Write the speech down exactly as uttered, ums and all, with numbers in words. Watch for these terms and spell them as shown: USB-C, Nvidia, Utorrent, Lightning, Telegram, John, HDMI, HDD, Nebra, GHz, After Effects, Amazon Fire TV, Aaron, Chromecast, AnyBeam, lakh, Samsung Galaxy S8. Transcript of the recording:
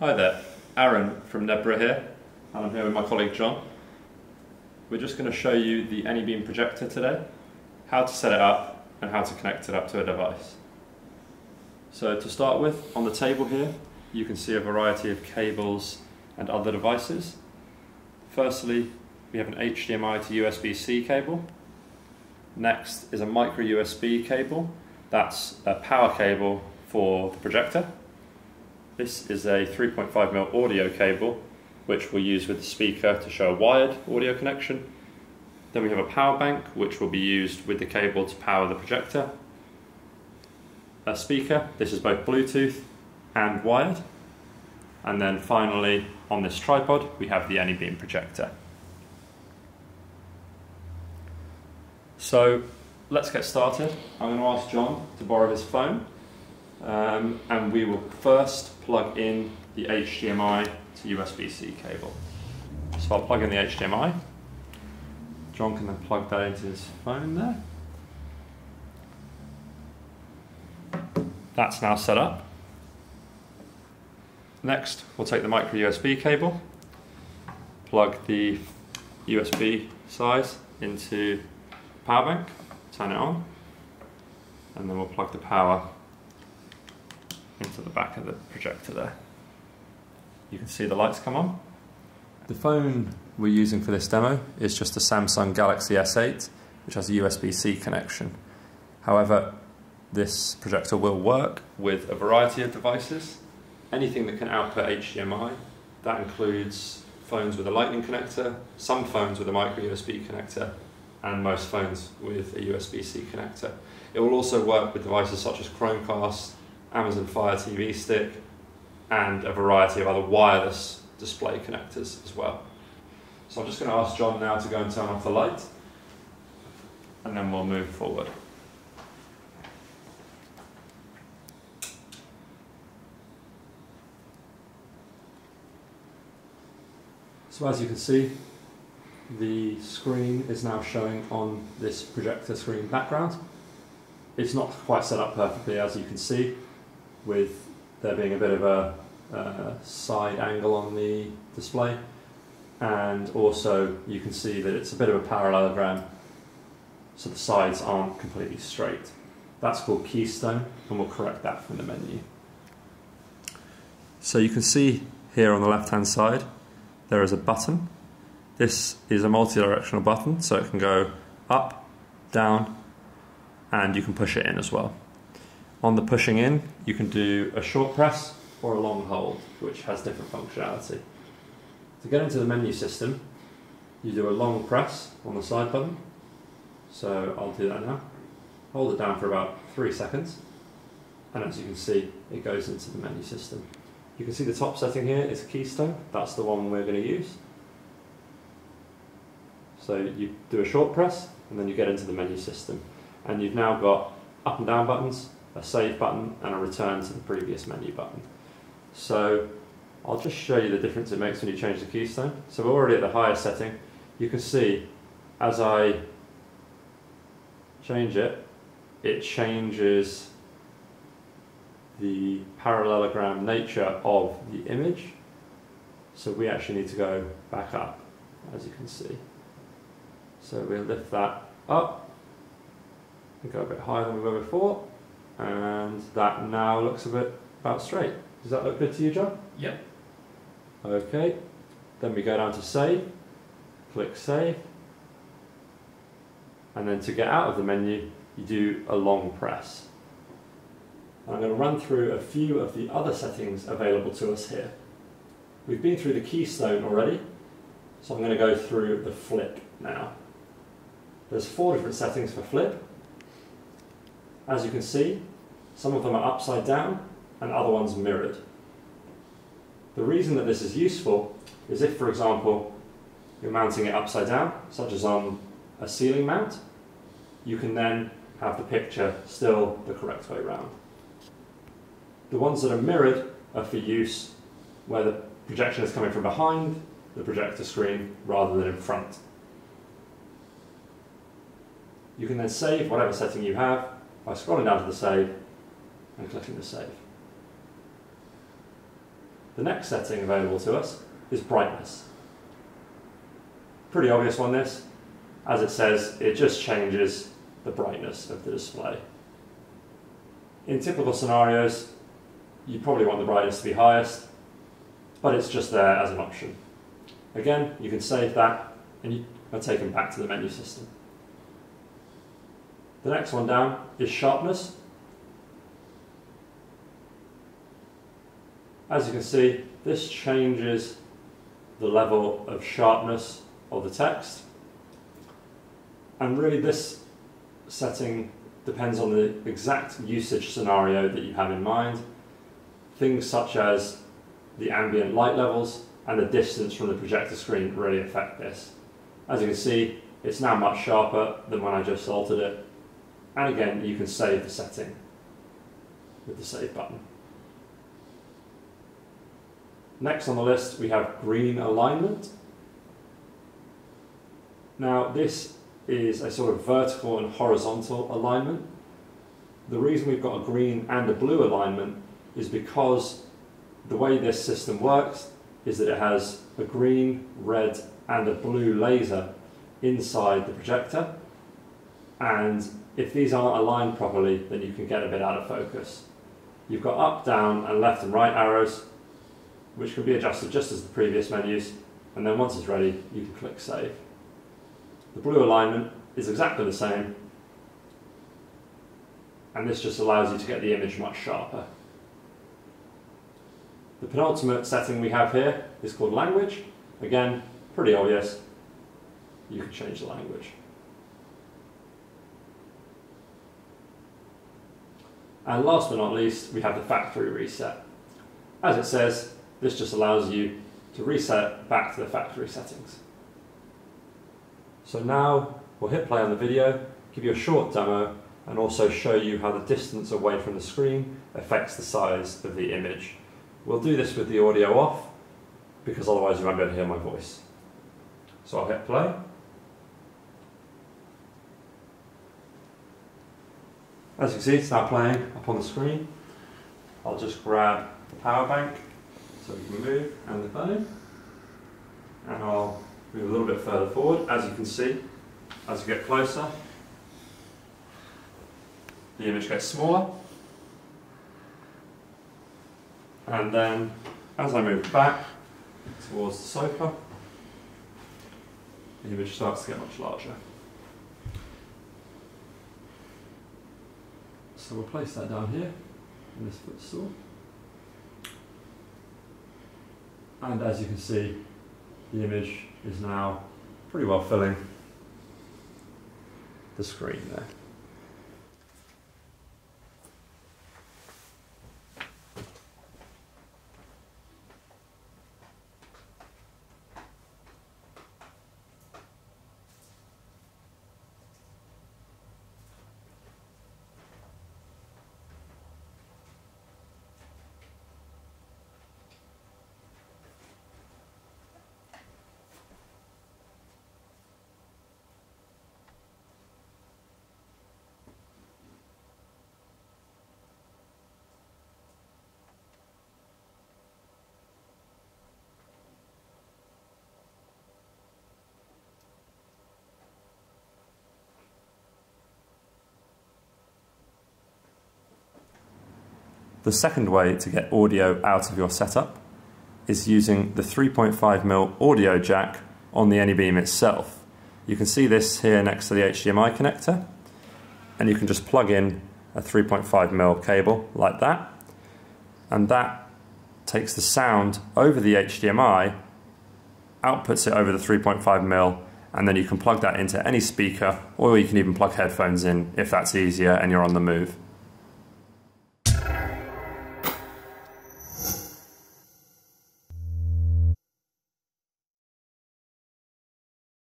Hi there, Aaron from Nebra here, and I'm here with my colleague John. We're just going to show you the AnyBeam projector today, how to set it up and how to connect it up to a device. So to start with, on the table here you can see a variety of cables and other devices. Firstly, we have an H D M I to U S B C cable. Next is a micro U S B cable, that's a power cable for the projector. This is a three point five millimeter audio cable, which we'll use with the speaker to show a wired audio connection. Then we have a power bank, which will be used with the cable to power the projector. A speaker, this is both Bluetooth and wired. And then finally, on this tripod, we have the AnyBeam projector. So let's get started. I'm going to ask John to borrow his phone. Um, and we will first plug in the H D M I to U S B C cable. So I'll plug in the H D M I. John can then plug that into his phone there. That's now set up. Next, we'll take the micro U S B cable, plug the U S B size into the power bank, turn it on, and then we'll plug the power into the back of the projector there. You can see the lights come on. The phone we're using for this demo is just a Samsung Galaxy S eight, which has a U S B C connection. However, this projector will work with a variety of devices. Anything that can output H D M I, that includes phones with a Lightning connector, some phones with a micro U S B connector, and most phones with a U S B C connector. It will also work with devices such as Chromecast, Amazon Fire T V stick, and a variety of other wireless display connectors as well. So I'm just going to ask John now to go and turn off the light, and then we'll move forward. So as you can see, the screen is now showing on this projector screen background. It's not quite set up perfectly, as you can see, with there being a bit of a uh, side angle on the display, and also you can see that it's a bit of a parallelogram, so the sides aren't completely straight. That's called keystone, and we'll correct that from the menu. So you can see here on the left hand side there is a button. This is a multi-directional button, so it can go up, down, and you can push it in as well. On the pushing in, you can do a short press or a long hold, which has different functionality. To get into the menu system, you do a long press on the side button. So I'll do that now. Hold it down for about three seconds. And as you can see, it goes into the menu system. You can see the top setting here is keystone. That's the one we're going to use. So you do a short press, and then you get into the menu system. And you've now got up and down buttons, a save button, and a return to the previous menu button. So I'll just show you the difference it makes when you change the keystone. So we're already at the highest setting. You can see as I change it, it changes the parallelogram nature of the image. So we actually need to go back up, as you can see. So we'll lift that up. Go a bit higher than we were before, and that now looks a bit about straight. Does that look good to you, John? Yep. Okay, then we go down to save, click save, and then to get out of the menu you do a long press. And I'm going to run through a few of the other settings available to us here. We've been through the keystone already, so I'm going to go through the flip now. There's four different settings for flip. As you can see, some of them are upside down and other ones mirrored. The reason that this is useful is if, for example, you're mounting it upside down, such as on a ceiling mount, you can then have the picture still the correct way round. The ones that are mirrored are for use where the projection is coming from behind the projector screen rather than in front. You can then save whatever setting you have by scrolling down to the save and clicking the save. The next setting available to us is brightness. Pretty obvious one this. As it says, it just changes the brightness of the display. In typical scenarios, you probably want the brightness to be highest, but it's just there as an option. Again, you can save that and you are taken back to the menu system. The next one down is sharpness. As you can see, this changes the level of sharpness of the text. And really this setting depends on the exact usage scenario that you have in mind. Things such as the ambient light levels and the distance from the projector screen really affect this. As you can see, it's now much sharper than when I just altered it. And again, you can save the setting with the save button. Next on the list, we have green alignment. Now this is a sort of vertical and horizontal alignment. The reason we've got a green and a blue alignment is because the way this system works is that it has a green, red, and a blue laser inside the projector. And if these aren't aligned properly, then you can get a bit out of focus. You've got up, down, and left and right arrows, which can be adjusted just as the previous menus, and then once it's ready, you can click save. The blue alignment is exactly the same, and this just allows you to get the image much sharper. The penultimate setting we have here is called language. Again, pretty obvious, you can change the language. And last but not least, we have the factory reset. As it says, this just allows you to reset back to the factory settings. So now we'll hit play on the video, give you a short demo, and also show you how the distance away from the screen affects the size of the image. We'll do this with the audio off, because otherwise you won't be able to hear my voice. So I'll hit play. As you can see, it's now playing up on the screen. I'll just grab the power bank so we can move, and the phone, and I'll move a little bit further forward. As you can see, as you get closer, the image gets smaller, and then as I move back towards the sofa, the image starts to get much larger. So we'll place that down here in this footstool. And as you can see, the image is now pretty well filling the screen there. The second way to get audio out of your setup is using the three point five millimeter audio jack on the AnyBeam itself. You can see this here next to the H D M I connector, and you can just plug in a three point five millimeter cable like that, and that takes the sound over the H D M I, outputs it over the three point five millimeter, and then you can plug that into any speaker, or you can even plug headphones in if that's easier and you're on the move.